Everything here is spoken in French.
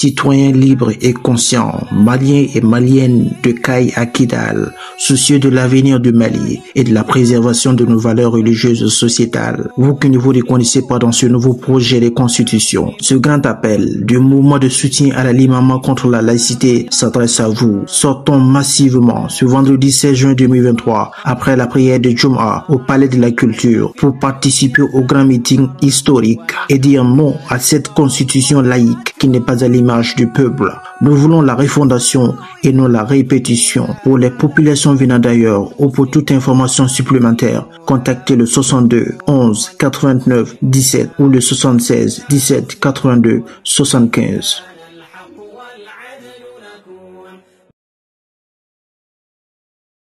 Citoyens libres et conscients, maliens et maliennes de Kaï à Kidal, soucieux de l'avenir du Mali et de la préservation de nos valeurs religieuses et sociétales, vous que ne vous reconnaissez pas dans ce nouveau projet de constitution, ce grand appel du mouvement de soutien à l'alignement contre la laïcité s'adresse à vous. Sortons massivement ce vendredi 16 juin 2023 après la prière de Jum'a au Palais de la Culture pour participer au grand meeting historique et dire non à cette constitution laïque qui n'est pas à l'image du peuple. Nous voulons la refondation et non la répétition. Pour les populations venant d'ailleurs ou pour toute information supplémentaire, contactez le 62 11 89 17 ou le 76 17 82 75.